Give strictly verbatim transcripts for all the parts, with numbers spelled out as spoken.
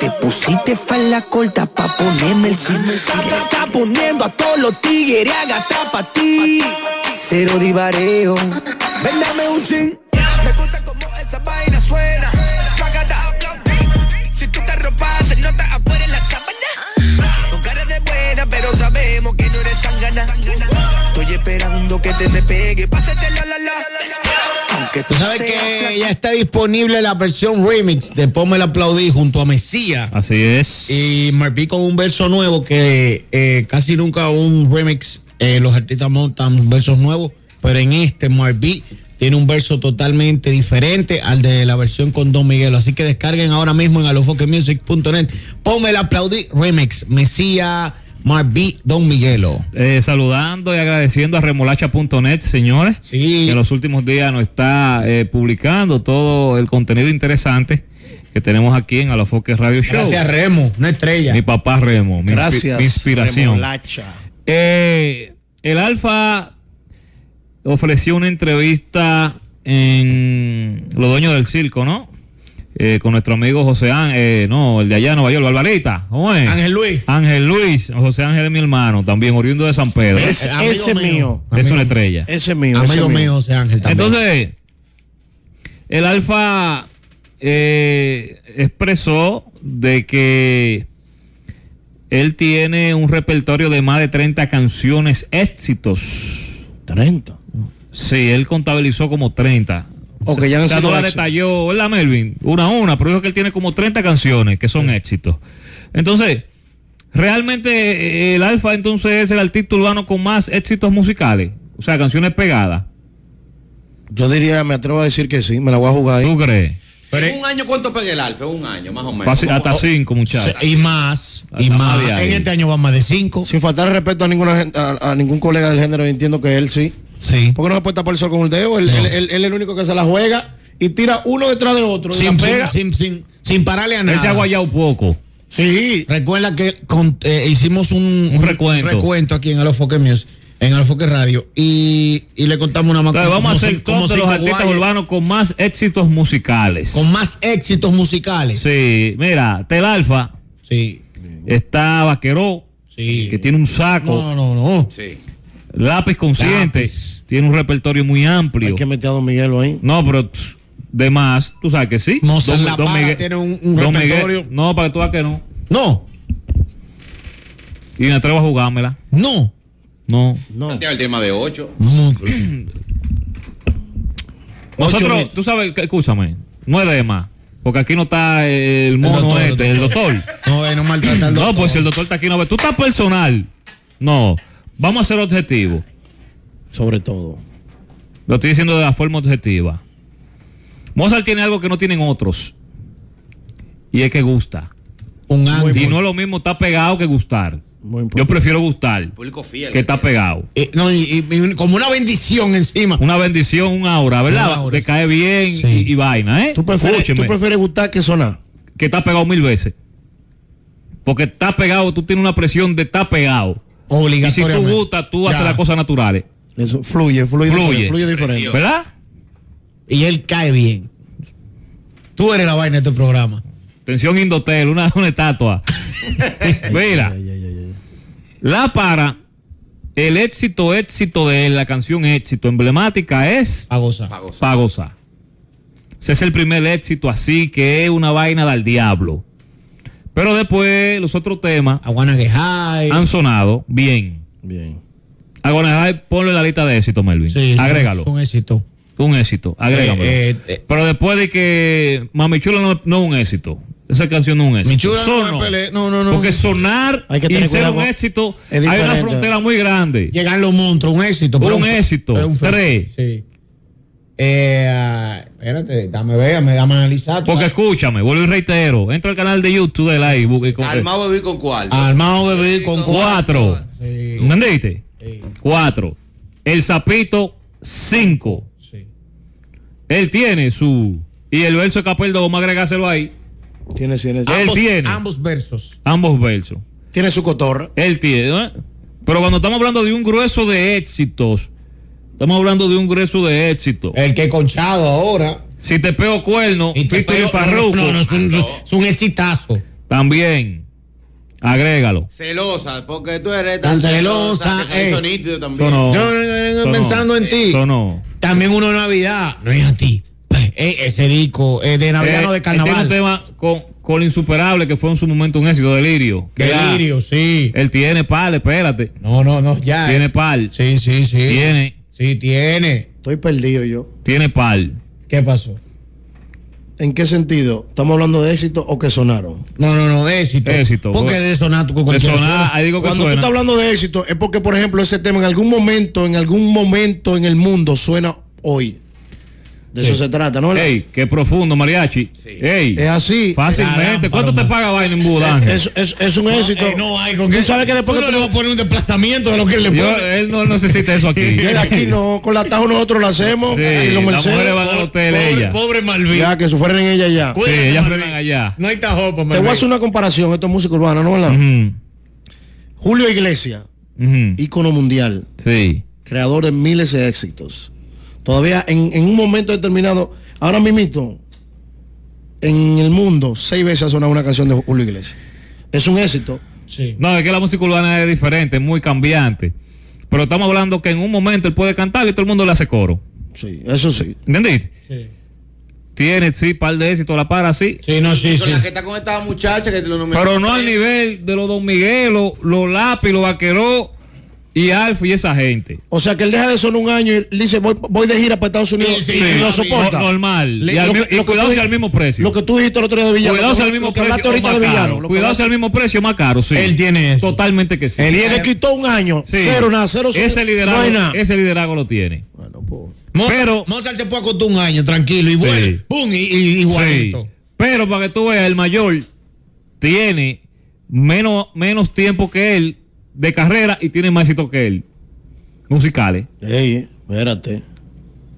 Te pusiste falda corta pa' ponerme el chisme. Está poniendo a todos los tigres a gastar pa' ti. Cero divareo. Véndame un chin. Me gusta como esa vaina suena. Pagada aplaudí. Si tú te ropas se nota afuera en la sábana. Con cara de buena pero sabemos que no eres sangana. Estoy esperando que te me pegue. Pásate la la la. Tú sabes que ya está disponible la versión remix de Ponme el Aplaudí junto a Mesías. Así es. Y Marpí con un verso nuevo que eh, casi nunca un remix, eh, los artistas montan versos nuevos, pero en este Marpí tiene un verso totalmente diferente al de la versión con Don Miguelo. Así que descarguen ahora mismo en alofoke music punto net Ponme el Aplaudí remix, Mesías, Marby, Don Miguelo. Eh, saludando y agradeciendo a remolacha punto net, señores, sí, que en los últimos días nos está eh, publicando todo el contenido interesante que tenemos aquí en Alofoke Radio Show. Gracias Remo, una estrella. Mi papá Remo, mi, gracias, mi inspiración. Remolacha. Eh, el Alfa ofreció una entrevista en Los Dueños del Circo, ¿no? Eh, con nuestro amigo José Ángel, eh, no, el de allá de Nueva York, Barbarita, ¿cómo es? Ángel Luis. Ángel Luis, José Ángel es mi hermano, también oriundo de San Pedro. Es, eh, amigo ese mío. mío. Es amigo, una estrella. Ese mío. Amigo ese mío. mío, José Ángel también. Entonces, el Alfa eh, expresó de que él tiene un repertorio de más de treinta canciones éxitos. ¿treinta? Sí, él contabilizó como treinta. Okay, ya no, o sea, no la detalló, ¿verdad, Melvin? Una a una, pero dijo que él tiene como treinta canciones que son sí. éxitos. Entonces, realmente el Alfa entonces es el artista urbano con más éxitos musicales, o sea, canciones pegadas. Yo diría, me atrevo a decir que sí, me la voy a jugar ahí. ¿Tú crees? Pero ¿en un año cuánto pega el Alfa? Un año, más o menos. Fácil, hasta cinco, muchachos. Y más, hasta y más. más en este año van más de cinco. Sin faltar respeto a, ninguna, a, a ningún colega del género, entiendo que él sí. Sí. ¿Por qué no se puede tapar el sol con el dedo? Él, no. él, él, él es el único que se la juega y tira uno detrás de otro. Sin, pega. sin, sin, sin pararle a nada. Él se ha guayado poco. Sí. Recuerda que con, eh, hicimos un, un recuento. recuento aquí en Alofoke Music, en Alofoke Radio, y, y le contamos una más. Entonces, vamos a hacer todos los artistas urbanos con más éxitos musicales. Con más éxitos musicales. Sí. Mira, Tel Alfa. Sí. Está Vaqueró. Sí. Que tiene un saco. No, no, no. Sí. Lápiz Consciente, Lápiz. Tiene un repertorio muy amplio. Hay que meter a Don Miguelo ahí. No, pero pff, de más, tú sabes que sí. No, Don, la Don Miguel tiene un, un repertorio. Miguel, no, para que tú veas que no. No. Y me atrevo a jugármela. No. No. No. Santiago, el tema de ocho. No. Nosotros, ocho, tú sabes, escúchame, no es de más. Porque aquí no está el mono el doctor, este, el doctor. el doctor. No, no maltrata al doctor. No, pues si el doctor está aquí, no ve. Tú estás personal. No. Vamos a ser objetivos. Sobre todo. Lo estoy diciendo de la forma objetiva. Mozart tiene algo que no tienen otros. Y es que gusta. Un ángel. Y no es lo mismo estar pegado que gustar. Yo prefiero gustar. Público fiel. Que está pegado. Eh, no, y, y, y como una bendición encima. Una bendición, un aura, ¿verdad? Un aura. Te cae bien sí. y, y vaina, ¿eh? Tú prefieres, tú prefieres gustar que sonar. Que está pegado mil veces. Porque está pegado, tú tienes una presión de estar pegado. Y si tú gustas, tú ya. haces las cosas naturales. Eso fluye, fluye, fluye, fluye diferente. ¿Verdad? Y él cae bien. Tú eres la vaina de este programa. Atención Indotel, una, una estatua. Mira, ay, ay, ay, ay. La para, el éxito, éxito de él, la canción éxito emblemática es Pagosa. Pagosa. Pagosa. Ese es el primer éxito así, que es una vaina del diablo. Pero después los otros temas han sonado bien. Bien. A Guanajay, ponle la lista de éxito, Melvin. Sí, agrégalo. Un éxito. Un éxito, agrégamelo. Eh, eh, eh. Pero después de que Mami Chula no, no es un éxito. Esa canción no es un éxito. Mi Chula Sono, no, no, no. Porque sonar hay que tener y ser un éxito, hay una frontera muy grande. Llegan los monstruos, un éxito. Un, un éxito, un tres. Sí. Eh, espérate, dame vea, me dame analizar. Porque ¿sabes? Escúchame, vuelvo y reitero. Entra al canal de YouTube de Live. Armado Bebí con cuatro. Armado Bebí con cuatro. Sí. ¿Entendiste? Sí. Cuatro. El Zapito, cinco. Sí. Él tiene su. Y el verso de Capeldo, vamos a agregárselo ahí. Tiene, tiene. Él ambos, tiene. Ambos versos. Ambos versos. Tiene su cotorra. Él tiene. ¿No? Pero cuando estamos hablando de un grueso de éxitos. Estamos hablando de un grueso de éxito. El que conchado ahora. Si te pego cuerno, y Fito y Farruko. No, no, es un, no. Es un exitazo. También, agrégalo. Celosa, porque tú eres tan, tan celosa. Eso nítido también. Yo no, no, pensando en ti. No. También uno de Navidad, no es a ti. Eh, ese disco eh, de Navidad, eh, no, de Carnaval. Tiene un tema con, con Insuperable, que fue en su momento un éxito, Delirio. Que Delirio, la, sí. Él tiene pal, espérate. No, no, no, ya. Tiene pal. Sí, sí, sí. Tiene. Sí, tiene. Estoy perdido yo. Tiene pal. ¿Qué pasó? ¿En qué sentido? ¿Estamos hablando de éxito o que sonaron? No, no, no, de éxito. Éxito. Porque de sonar tú con cualquier sonar, ahí digo que cuando suena. Tú estás hablando de éxito es porque, por ejemplo, ese tema en algún momento, en algún momento en el mundo suena hoy. De sí. Eso se trata, ¿no? Ey, qué profundo, mariachi. Sí. Ey, es así. Fácilmente. Caramba, ¿cuánto te paga vaina en Budán? Es, es, es un éxito. No, ey, no hay con qué. Tú sabes que después tú no le vas a poner un desplazamiento de lo que él le pone. Yo, él no necesita eso aquí. Él aquí no. Con la tajo nosotros lo hacemos. Sí, y los mercedes. La mujer van al hotel, pobre, ella. Pobre Malvin. Ya, que sufren ella ya. Sí, ellas frenan allá. No hay tajo para Malvin. Te voy a hacer una comparación. Esto es música urbana, ¿no? ¿Verdad? Uh-huh. Julio Iglesias, uh-huh. ícono mundial. Sí. Creador de miles de éxitos. Todavía en, en un momento determinado, ahora mismo, en el mundo, seis veces ha sonado una canción de Julio Iglesias. Es un éxito. Sí. No, es que la música urbana es diferente, es muy cambiante. Pero estamos hablando que en un momento él puede cantar y todo el mundo le hace coro. Sí, eso sí. ¿Entendiste? Sí. Tiene, sí, par de éxito, la para, sí. Sí, no, sí, sí. Con la que está con esta muchacha que te lo pero no al nivel de los Don Miguel, los, los Lápiz, los Vaqueros. Y Alfa y esa gente. O sea que él deja de sonar un año y dice voy, voy de gira para Estados Unidos, sí, sí, y lo soporta. Normal. Le, y al, lo que, y lo cuidado sea al mismo precio. Lo que tú dijiste el otro día de Villano. Cuidado sea al mismo precio. Cuidado sea al mismo precio, más caro, sí. Él tiene eso. Totalmente que sí. Él se quitó un año. Sí. Cero, nada, cero, cero. Ese liderazgo, no nada. Ese liderazgo lo tiene. Bueno, pues. Pero Mozart se puede acostar un año, tranquilo, y vuelve. Sí. ¡Pum! Y, y igualito. Sí. Pero para que tú veas, el mayor tiene menos, menos tiempo que él de carrera y tiene más éxito que él musicales. Ey, espérate.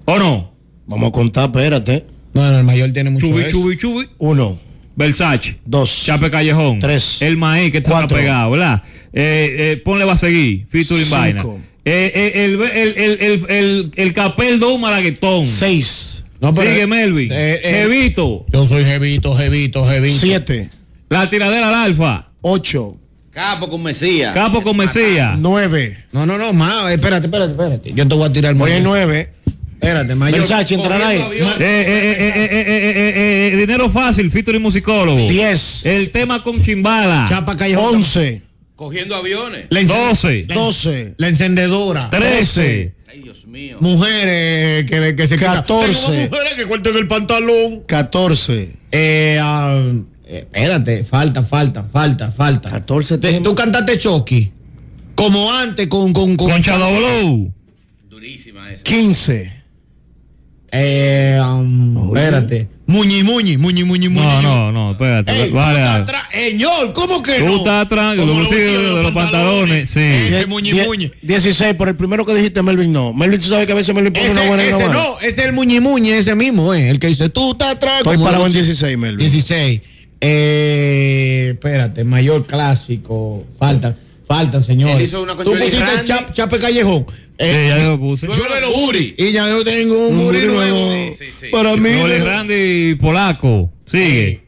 ¿O no? Vamos a contar, espérate. No, no, el mayor tiene mucho chubi, chubi, chubi. Uno. Versace. Dos. Chape Callejón. Tres. El Maíz, que está pegado, ¿verdad? Eh, eh, ponle va a seguir. Featuring vaina. Eh, eh, el, el, el, el, el, el Capel de un Malaguetón. Seis. No, pero sigue Melvin. Eh, eh, Jevito. Yo soy Jevito, Jevito, Jevito. Siete. La tiradera al Alfa. Ocho. Capo con Mesías. Capo con Mesías. Nueve. No, no, no, más. Espérate, espérate, espérate. Yo te voy a tirar más. Oye, nueve. Espérate, mayor. Versace, entrará ahí. Eh, eh, eh, eh, eh, eh, eh, dinero fácil, featuring musicólogo. Diez. El tema con Chimbala. Chapa Callejón. Once. Cogiendo aviones. Doce. Doce. La encendedora. Trece. Ay, Dios mío. Mujeres que, que se quedan. Catorce. Mujeres que corten el pantalón. Catorce. Eh, ah... Uh, Espérate, falta, falta, falta, falta. catorce temas. Tú cantaste Chucky. Como antes con con con Concha Doblou. Durísima esa. quince. Eh, um, espérate. Muñi, muñi, muñi, muñi, muñi. No, no, no, espérate. Ey, vale. Señor, ¿cómo que no? Tú estás atrás, los bolsillos de los pantalones. Sí. Ese muñi, muñi. dieciséis, por el primero que dijiste, Melvin, no. Melvin, tú sabes que a veces Melvin pone una buena. Ese no, ese es el muñi, muñi, ese mismo, eh. El que dice, tú estás atrás. Estoy parado en dieciséis, Melvin. dieciséis. Eh, espérate, mayor clásico. Falta, faltan, señores. Tú pusiste Chape, Chape Callejón. Eh, sí, ya lo puse. Yo le lo Uri. Y ya yo tengo un, un Uri nuevo. Sí, sí, sí. Para mí. Oli Randy Polaco. Sigue.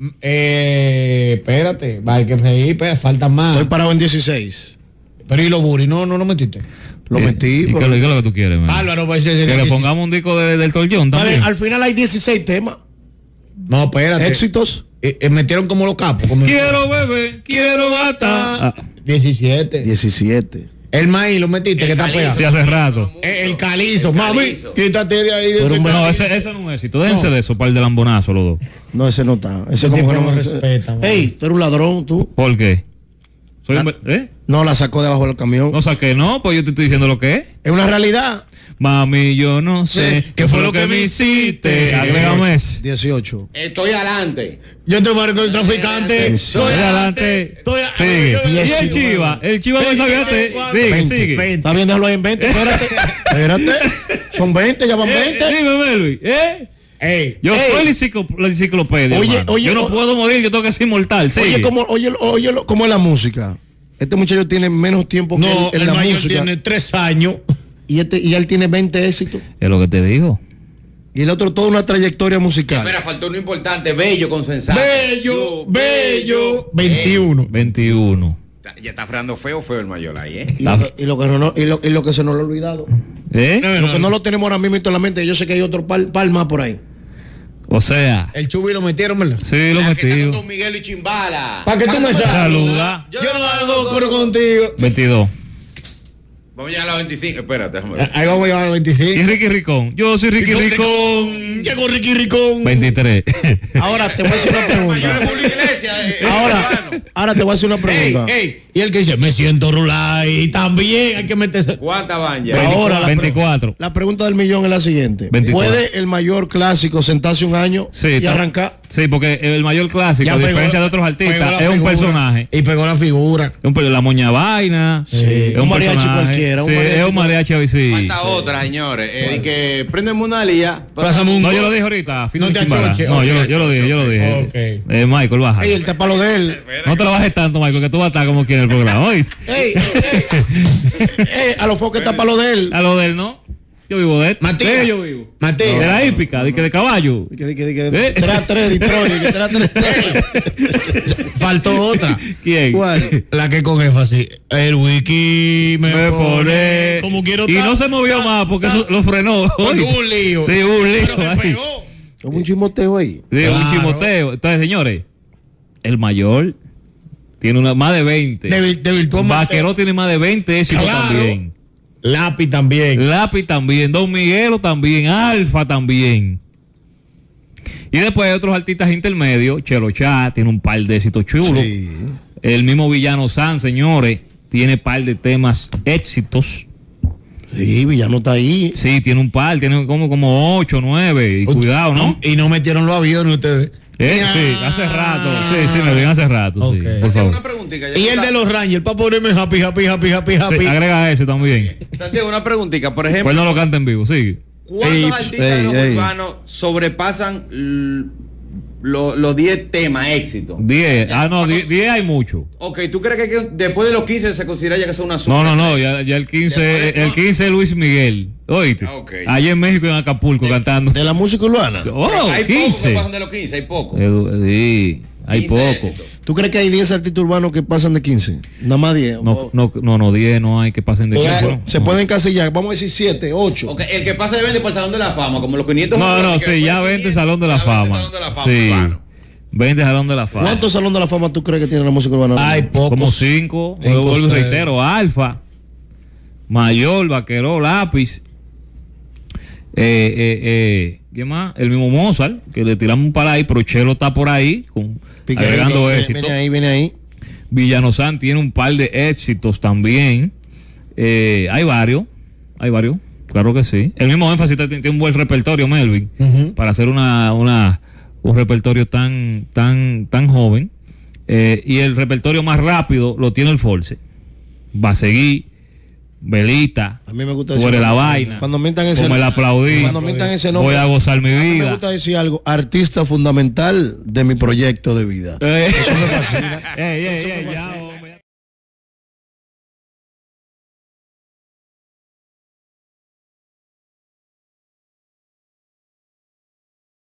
Ay, eh, espérate. Vale, que ahí, pues, faltan más. Estoy parado en dieciséis. Pero y los Uri, no, no lo metiste. Lo metí. ¿Y qué es lo que tú quieres, man? Álvaro, pues, que le pongamos un disco de, del Torjón también. Vale, al final hay dieciséis temas. No, espérate. Éxitos. Eh, eh, metieron como los capos. Como quiero beber, quiero matar. Ah, diecisiete. diecisiete. El maíz lo metiste, el que calizo, está pegado. Sí, hace rato. El, el calizo, el mami. Calizo. Quítate de ahí. De ese no, ese, ese no es éxito. Déjense no. De eso, par de lambonazo los dos. No, ese no está. Ese como que no me respeta. Ey, tú eres un ladrón, tú. ¿Por qué? Soy la, un, ¿eh? No, la sacó debajo del camión. No saqué, no, pues yo te estoy diciendo lo que es. Es una realidad. Mami, yo no sé sí. qué fue lo que, que me hiciste. Agrégame ese. dieciocho. Estoy adelante. Yo te marco el traficante. Estoy adelante. Estoy adelante. Sigue. Y el Chiva. El Chiva no sabía. Sigue, sigue. Está bien, déjalo ahí en veinte. Espérate. Espérate. Son veinte, ya van veinte. Eh, dime, Melvin. ¿Eh? Ey, yo ey. soy la, enciclop la enciclopedia. Oye, oye, yo no o... puedo morir, yo tengo que ser inmortal. Sigue. Oye, como, oye, oye, como es la música. Este muchacho tiene menos tiempo que no, él, en el la mayor música. Tiene tres años. Y, este, y él tiene veinte éxitos. Es lo que te digo. Y el otro toda una trayectoria musical. Mira, faltó uno importante, Bello Consensado. Bello, Bello. veintiuno. veintiuno. Ya está frenando feo, feo el mayor ahí, ¿eh? Y, lo, y, lo, que no, y, lo, y lo que se nos lo ha olvidado. ¿Eh? No, no, lo que no lo tenemos ahora mismo en la mente. Yo sé que hay otro par, par más por ahí. O sea, el Chubi lo metieron, ¿verdad? Sí, lo metieron. Don Miguel y Chimbala. Para que tú me saludas. Yo hago coro contigo. veintidós. Vamos a llegar a la veinticinco. Espérate, déjame ver. Ahí vamos a llegar a la veinticinco. Y Ricky Ricón. Yo soy Ricky Ricón. Llegó Ricky Ricón. veintitrés. Ahora te voy a hacer una pregunta. Ahora, ahora te voy a hacer una pregunta. Y el que dice, me siento rulay. Y también hay que meterse. ¿Cuántas van ya? Ahora, veinticuatro. La pregunta del millón es la siguiente. ¿Puede el mayor clásico sentarse un año y arrancar? Sí, porque el mayor clásico, a diferencia de otros artistas, es un personaje. Y pegó la figura. La moña vaina. Sí, es un mariachi cualquiera. Era un sí, mariachi, es un mariachi hoy sí. Falta otra, señores. Eh, bueno. Que prendeme una lía. Pásame un. No, yo lo dije ahorita. No, te achoche, no okay, yo, yo lo dije, yo lo dije. Okay. Eh, Michael, baja. Ey, el tapalo de él. No te lo bajes tanto, Michael, que tú vas a estar como quieres el programa hoy. Ey, ey, ey, a los foques tapalo de él. A lo de él, ¿no? Yo vivo de él. Matías. Yo vivo. Matías. No, de la hípica, no, no, de que de caballo. De que de que de que. ¿Eh? Tras tres, Detroit, de que tras tres. Faltó otra. ¿Quién? ¿Cuál? La que con énfasis. El wiki me, me pone, pone como quiero estar. Y no se movió ta, más porque ta, eso lo frenó. Porque hubo un lío. Sí, hubo un lío. Pero me pegó. Hubo un chimoteo ahí. Sí, claro. Un chimoteo. Entonces, señores, el mayor tiene una más de veinte. De, de virtud. Vaquero tiene más de veinte éxitos claro. También. Lápiz también. Lápiz también. Don Miguelo también. Alfa también. Y después hay otros artistas intermedios. Cherochá tiene un par de éxitos chulos. Sí. El mismo Villano San, señores, tiene par de temas éxitos. Sí, Villano está ahí. Sí, tiene un par. Tiene como, como ocho, nueve. Y Ust- cuidado, ¿no? ¿no? Y no metieron los aviones ustedes. Eh, sí, hace rato. Sí, sí, me lo hace rato. Okay. Sí, por favor. Una preguntita, y el la... de los Rangers, para ponerme happy, happy, happy, happy, happy. Sí, agrega ese también. Santiago, una preguntita, por ejemplo. Pues no lo canta en vivo, sí. ¿Cuántos ey, artistas ey, los urbanos sobrepasan l- lo, los diez temas éxitos? diez. Ah, no, diez hay mucho. Ok, ¿tú crees que, que después de los quince se considera ya que son una super? No, no, no, ya, ya el quince de, el, el quince es Luis Miguel. Oíste. Ah, okay. Allá en México, en Acapulco, de, cantando. ¿De la música urbana? Oh, hay quince. Pocos que pasan de los quince, hay pocos. Sí, hay pocos. ¿Tú crees que hay diez artistas urbanos que pasan de quince? Nada más diez. No, no, no, no, diez no hay que pasen de quince. Claro, no. Se pueden encasillar, vamos a decir siete, ocho. Okay, el que pasa de veinte por el Salón de la Fama, como los quinientos. No, no, sí, ya veinte Salón de la Fama. Sí. veinte Salón de la Fama. ¿Cuántos Salón de la Fama tú crees que tiene la música urbana? Hay pocos. Como cinco. Yo vuelvo y reitero, Alfa, Mayor, Vaqueró, Lápiz. Eh, eh, eh, ¿Qué más? El mismo Mozart, que le tiramos un par ahí, pero Chelo está por ahí, con, agregando viene, éxitos. Viene ahí, viene ahí. Villanozán tiene un par de éxitos también. Eh, hay varios, hay varios, claro que sí. El mismo énfasis tiene, tiene un buen repertorio, Melvin, uh-huh. Para hacer una, una, un repertorio tan, tan, tan joven. Eh, y el repertorio más rápido lo tiene el Force. Va a seguir. Velita, a mí me gusta sobre la vaina. Cuando mientan ese nombre, cuando mientan ese nombre, voy a gozar mi vida. Me gusta decir algo, artista fundamental de mi proyecto de vida. Eh. Eso me fascina. Eh, eh, Eso eh, me fascina. Ya,